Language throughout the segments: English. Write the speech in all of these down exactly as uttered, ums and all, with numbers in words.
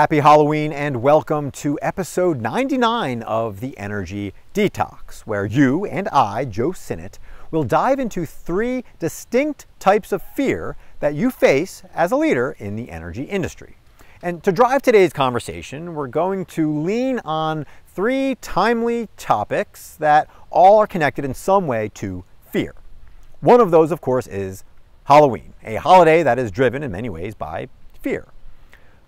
Happy Halloween and welcome to episode ninety-nine of The Energy Detox, where you and I, Joe Sinnott, will dive into three distinct types of fear that you face as a leader in the energy industry. And to drive today's conversation, we're going to lean on three timely topics that all are connected in some way to fear. One of those, of course, is Halloween, a holiday that is driven in many ways by fear.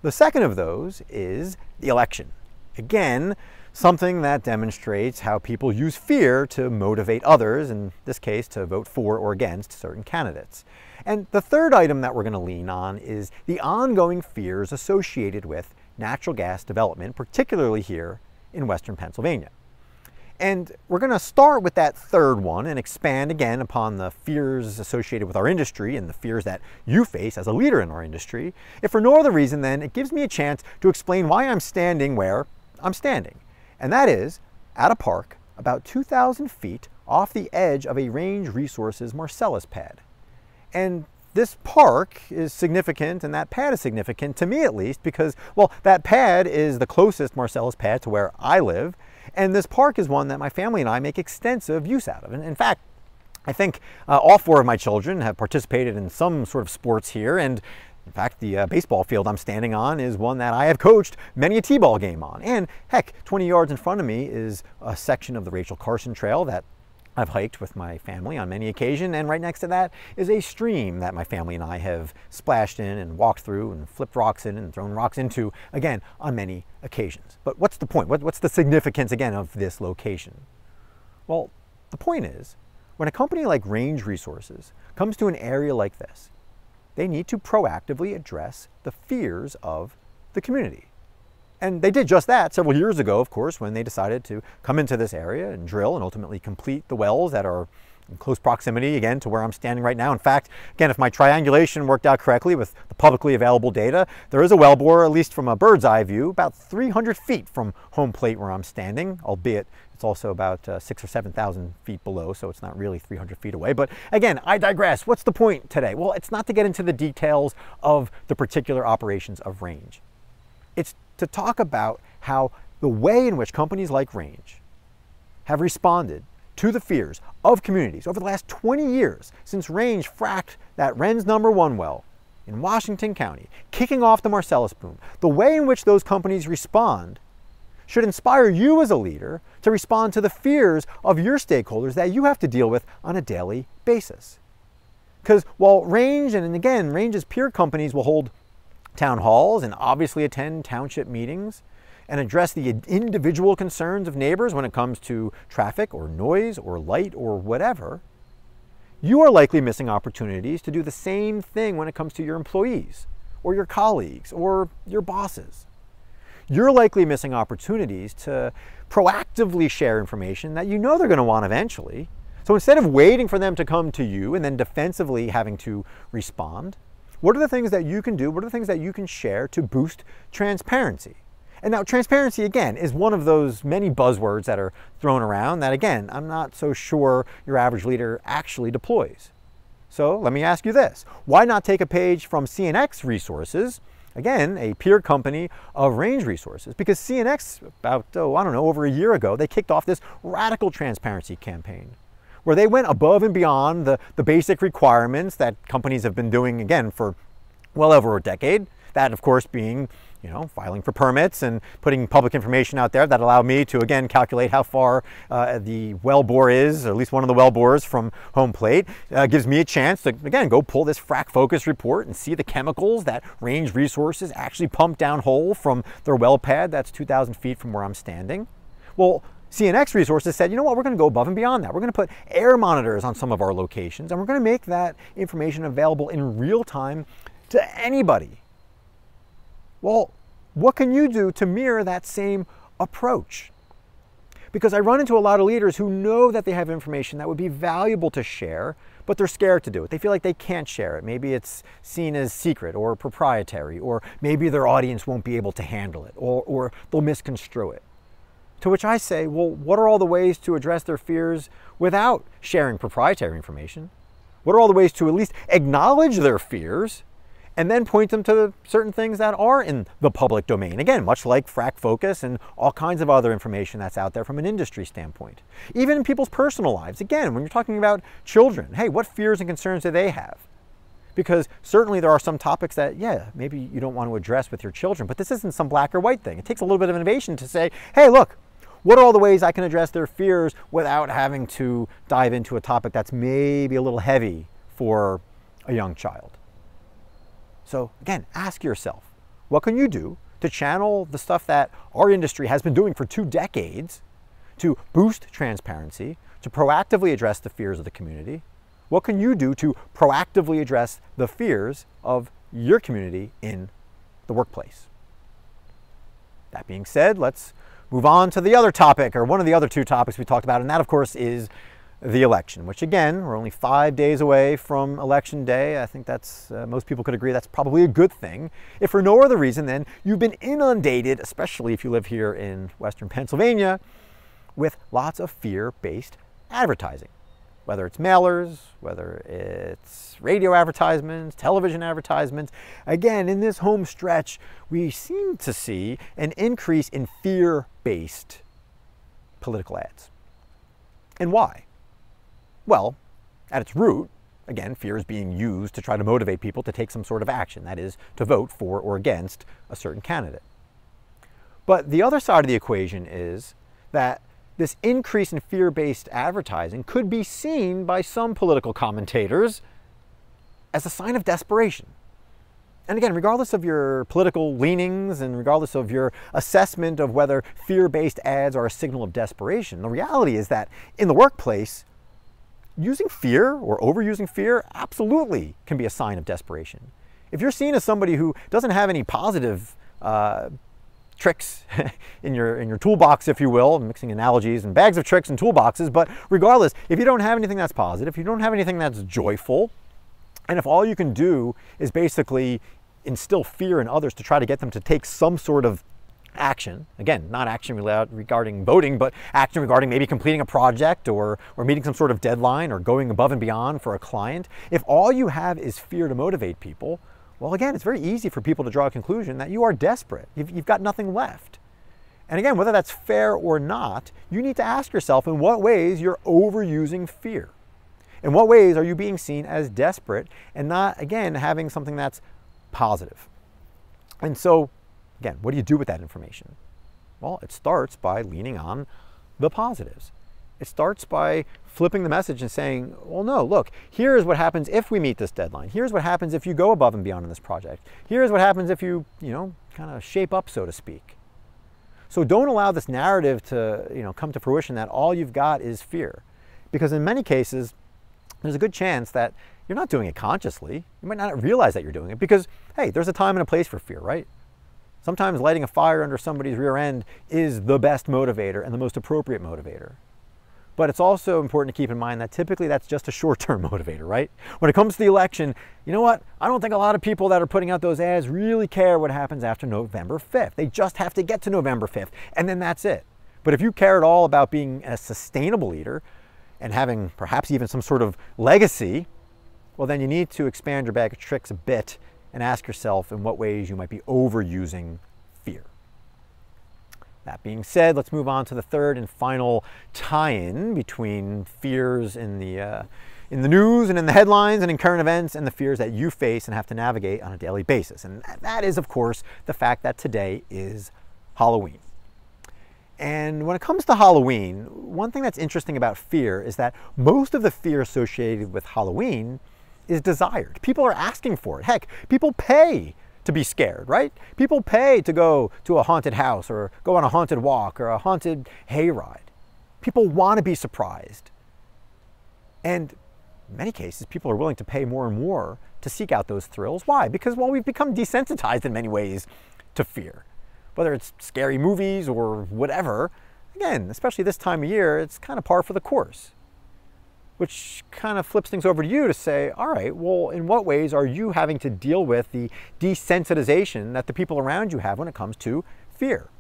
The second of those is the election. Again, something that demonstrates how people use fear to motivate others, in this case to vote for or against certain candidates. And the third item that we're going to lean on is the ongoing fears associated with natural gas development, particularly here in Western Pennsylvania. And we're going to start with that third one and expand again upon the fears associated with our industry and the fears that you face as a leader in our industry. If for no other reason, then it gives me a chance to explain why I'm standing where I'm standing. And that is at a park about two thousand feet off the edge of a Range Resources Marcellus pad. And this park is significant, and that pad is significant to me at least because, well, that pad is the closest Marcellus pad to where I live. And this park is one that my family and I make extensive use out of. And in fact, I think uh, all four of my children have participated in some sort of sports here. And in fact, the uh, baseball field I'm standing on is one that I have coached many a t-ball game on. And heck, twenty yards in front of me is a section of the Rachel Carson Trail that I've hiked with my family on many occasions, and right next to that is a stream that my family and I have splashed in and walked through and flipped rocks in and thrown rocks into, again, on many occasions. But what's the point? What, what's the significance, again, of this location? Well, the point is, when a company like Range Resources comes to an area like this, they need to proactively address the fears of the community. And they did just that several years ago, of course, when they decided to come into this area and drill and ultimately complete the wells that are in close proximity, again, to where I'm standing right now. In fact, again, if my triangulation worked out correctly with the publicly available data, there is a well bore, at least from a bird's eye view, about three hundred feet from home plate where I'm standing, albeit it's also about uh, six or seven thousand feet below, so it's not really three hundred feet away. But again, I digress. What's the point today? Well, it's not to get into the details of the particular operations of Range. It's to talk about how the way in which companies like Range have responded to the fears of communities over the last twenty years since Range fracked that Renz number one well in Washington County, kicking off the Marcellus boom. The way in which those companies respond should inspire you as a leader to respond to the fears of your stakeholders that you have to deal with on a daily basis. Because while Range, and again, Range's peer companies will hold town halls and obviously attend township meetings and address the individual concerns of neighbors when it comes to traffic or noise or light or whatever, you are likely missing opportunities to do the same thing when it comes to your employees or your colleagues or your bosses. You're likely missing opportunities to proactively share information that you know they're going to want eventually. So instead of waiting for them to come to you and then defensively having to respond, what are the things that you can do? What are the things that you can share to boost transparency? And now transparency, again, is one of those many buzzwords that are thrown around that, again, I'm not so sure your average leader actually deploys. So let me ask you this. Why not take a page from C N X Resources, again, a peer company of Range Resources? Because C N X, about, oh, I don't know, over a year ago, they kicked off this radical transparency campaign, where they went above and beyond the, the basic requirements that companies have been doing, again, for well over a decade. That, of course, being, you know, filing for permits and putting public information out there that allowed me to, again, calculate how far uh, the well bore is, or at least one of the well bores from home plate. Uh, gives me a chance to, again, go pull this FracFocus report and see the chemicals that Range Resources actually pump down hole from their well pad that's two thousand feet from where I'm standing. Well, C N X Resources said, you know what, we're going to go above and beyond that. We're going to put air monitors on some of our locations, and we're going to make that information available in real time to anybody. Well, what can you do to mirror that same approach? Because I run into a lot of leaders who know that they have information that would be valuable to share, but they're scared to do it. They feel like they can't share it. Maybe it's seen as secret or proprietary, or maybe their audience won't be able to handle it, or, or they'll misconstrue it. To which I say, well, what are all the ways to address their fears without sharing proprietary information? What are all the ways to at least acknowledge their fears and then point them to certain things that are in the public domain. Again, much like FracFocus and all kinds of other information that's out there from an industry standpoint. Even in people's personal lives. Again, when you're talking about children, hey, what fears and concerns do they have? Because certainly there are some topics that, yeah, maybe you don't want to address with your children, but this isn't some black or white thing. It takes a little bit of innovation to say, hey, look, what are all the ways I can address their fears without having to dive into a topic that's maybe a little heavy for a young child? So again, ask yourself, what can you do to channel the stuff that our industry has been doing for two decades to boost transparency, to proactively address the fears of the community? What can you do to proactively address the fears of your community in the workplace? That being said, let's move on to the other topic, or one of the other two topics we talked about, and that, of course, is the election, which again, we're only five days away from Election Day. I think that's, uh, most people could agree that's probably a good thing. If for no other reason, then you've been inundated, especially if you live here in Western Pennsylvania, with lots of fear-based advertising. Whether it's mailers, whether it's radio advertisements, television advertisements. Again, in this home stretch, we seem to see an increase in fear-based political ads. And why? Well, at its root, again, fear is being used to try to motivate people to take some sort of action, that is, to vote for or against a certain candidate. But the other side of the equation is that this increase in fear-based advertising could be seen by some political commentators as a sign of desperation. And again, regardless of your political leanings and regardless of your assessment of whether fear-based ads are a signal of desperation, the reality is that in the workplace, using fear or overusing fear absolutely can be a sign of desperation. If you're seen as somebody who doesn't have any positive uh, tricks in your in your toolbox, if you will. I'm mixing analogies and bags of tricks and toolboxes, but regardless, if you don't have anything that's positive, if you don't have anything that's joyful, and if all you can do is basically instill fear in others to try to get them to take some sort of action, again, not action regarding voting, but action regarding maybe completing a project or, or meeting some sort of deadline or going above and beyond for a client, if all you have is fear to motivate people, well, again, it's very easy for people to draw a conclusion that you are desperate. You've, you've got nothing left. And again, whether that's fair or not, you need to ask yourself in what ways you're overusing fear. In what ways are you being seen as desperate and not, again, having something that's positive? And so, again, what do you do with that information? Well, it starts by leaning on the positives. It starts by flipping the message and saying, well, no, look, here's what happens if we meet this deadline. Here's what happens if you go above and beyond in this project. Here's what happens if you, you know, kind of shape up, so to speak. So don't allow this narrative to, you know, come to fruition that all you've got is fear. Because in many cases, there's a good chance that you're not doing it consciously. You might not realize that you're doing it because, hey, there's a time and a place for fear, right? Sometimes lighting a fire under somebody's rear end is the best motivator and the most appropriate motivator. But it's also important to keep in mind that typically that's just a short-term motivator, right? When it comes to the election, you know what? I don't think a lot of people that are putting out those ads really care what happens after November fifth. They just have to get to November fifth, and then that's it. But if you care at all about being a sustainable leader and having perhaps even some sort of legacy, well, then you need to expand your bag of tricks a bit and ask yourself in what ways you might be overusing fear. That being said, let's move on to the third and final tie-in between fears in the, uh, in the news and in the headlines and in current events and the fears that you face and have to navigate on a daily basis. And that is, of course, the fact that today is Halloween. And when it comes to Halloween, one thing that's interesting about fear is that most of the fear associated with Halloween is desired. People are asking for it. Heck, people pay to be scared, right? People pay to go to a haunted house or go on a haunted walk or a haunted hayride. People want to be surprised. And in many cases, people are willing to pay more and more to seek out those thrills. Why? Because, well, we've become desensitized in many ways to fear. Whether it's scary movies or whatever, again, especially this time of year, it's kind of par for the course. Which kind of flips things over to you to say, all right, well, in what ways are you having to deal with the desensitization that the people around you have when it comes to fear?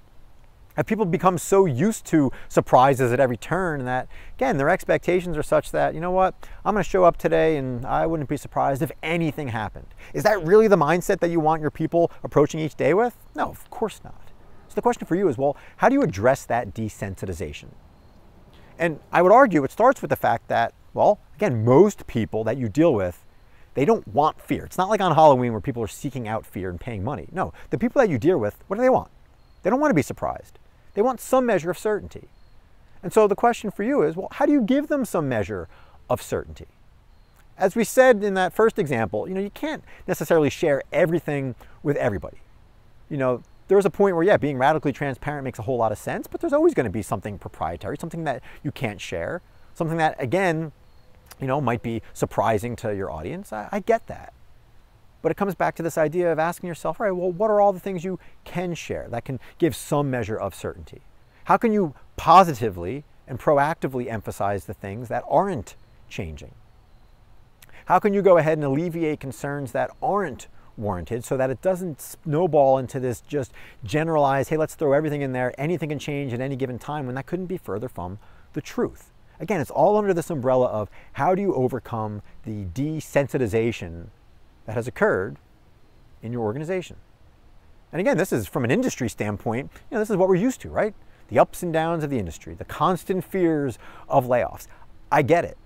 And people become so used to surprises at every turn that, again, their expectations are such that, you know what, I'm going to show up today and I wouldn't be surprised if anything happened. Is that really the mindset that you want your people approaching each day with? No, of course not. So the question for you is, well, how do you address that desensitization? And I would argue it starts with the fact that, well, again, most people that you deal with, they don't want fear. It's not like on Halloween where people are seeking out fear and paying money. No, the people that you deal with, what do they want? They don't want to be surprised. They want some measure of certainty. And so the question for you is, well, how do you give them some measure of certainty? As we said in that first example, you know, you can't necessarily share everything with everybody. You know, there's a point where, yeah, being radically transparent makes a whole lot of sense, but there's always going to be something proprietary, something that you can't share, something that, again, you know, might be surprising to your audience. I, I get that. But it comes back to this idea of asking yourself, all right, well, what are all the things you can share that can give some measure of certainty? How can you positively and proactively emphasize the things that aren't changing? How can you go ahead and alleviate concerns that aren't warranted so that it doesn't snowball into this just generalized, hey, let's throw everything in there, anything can change at any given time, when that couldn't be further from the truth? Again, it's all under this umbrella of how do you overcome the desensitization that has occurred in your organization. And again, this is from an industry standpoint, you know, this is what we're used to, right? The ups and downs of the industry, the constant fears of layoffs. I get it.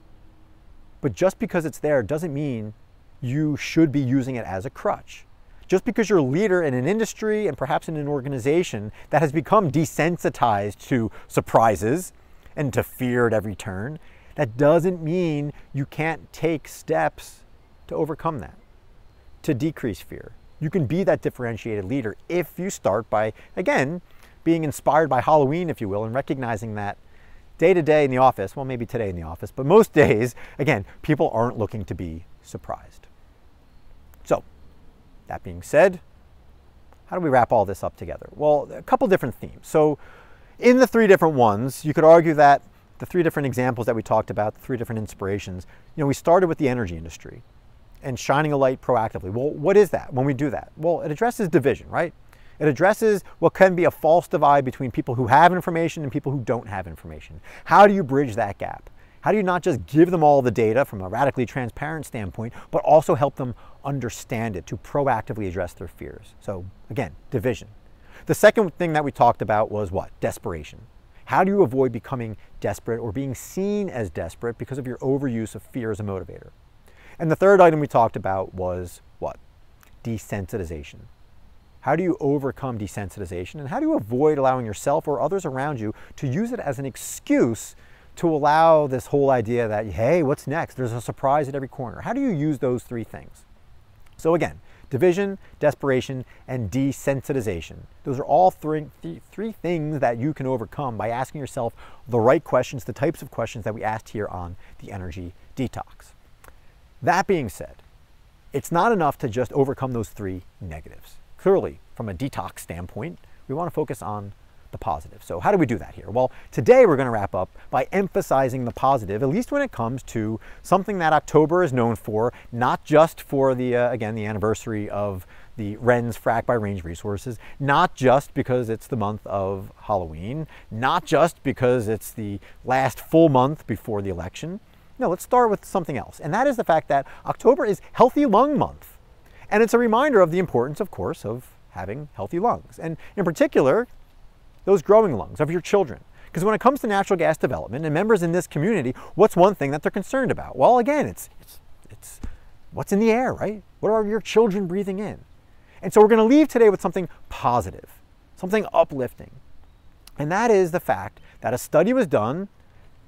But just because it's there doesn't mean you should be using it as a crutch. Just because you're a leader in an industry and perhaps in an organization that has become desensitized to surprises and to fear at every turn, that doesn't mean you can't take steps to overcome that, to decrease fear. You can be that differentiated leader if you start by, again, being inspired by Halloween, if you will, and recognizing that day to day in the office, well, maybe today in the office, but most days, again, people aren't looking to be surprised. So, that being said, how do we wrap all this up together? Well, a couple different themes. So, in the three different ones, you could argue that the three different examples that we talked about, the three different inspirations, you know, we started with the energy industry and shining a light proactively. Well, what is that when we do that? Well, it addresses division, right? It addresses what can be a false divide between people who have information and people who don't have information. How do you bridge that gap? How do you not just give them all the data from a radically transparent standpoint, but also help them understand it to proactively address their fears? So again, division. The second thing that we talked about was what? Desperation. How do you avoid becoming desperate or being seen as desperate because of your overuse of fear as a motivator? And the third item we talked about was what? Desensitization. How do you overcome desensitization, and how do you avoid allowing yourself or others around you to use it as an excuse to allow this whole idea that, hey, what's next? There's a surprise at every corner. How do you use those three things? So again, division, desperation, and desensitization. Those are all three, th three things that you can overcome by asking yourself the right questions, the types of questions that we asked here on The Energy Detox. That being said, it's not enough to just overcome those three negatives. Clearly, from a detox standpoint, we want to focus on the positive. So how do we do that here? Well, today we're going to wrap up by emphasizing the positive, at least when it comes to something that October is known for, not just for the, uh, again, the anniversary of the Renz Frac by Range Resources, not just because it's the month of Halloween, not just because it's the last full month before the election. No, let's start with something else. And that is the fact that October is Healthy Lung Month. And it's a reminder of the importance, of course, of having healthy lungs. And in particular, those growing lungs of your children. Because when it comes to natural gas development and members in this community, what's one thing that they're concerned about? Well, again, it's, it's, it's what's in the air, right? What are your children breathing in? And so we're going to leave today with something positive, something uplifting. And that is the fact that a study was done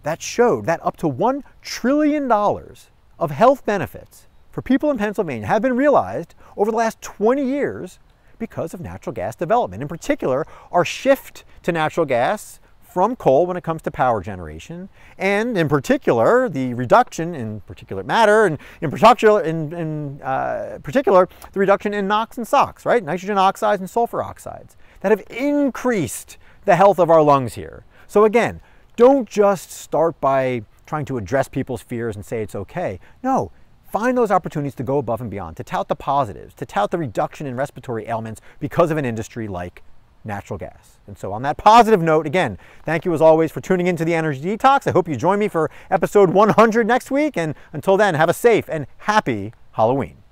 that showed that up to one trillion dollars of health benefits for people in Pennsylvania have been realized over the last twenty years because of natural gas development. In particular, our shift to natural gas from coal when it comes to power generation, and in particular, the reduction in particulate matter, and in particular, in, in, uh, particular the reduction in NOx and SOx, right? Nitrogen oxides and sulfur oxides that have increased the health of our lungs here. So again, don't just start by trying to address people's fears and say it's okay. No. Find those opportunities to go above and beyond, to tout the positives, to tout the reduction in respiratory ailments because of an industry like natural gas. And so on that positive note, again, thank you as always for tuning into The Energy Detox. I hope you join me for episode one hundred next week. And until then, have a safe and happy Halloween.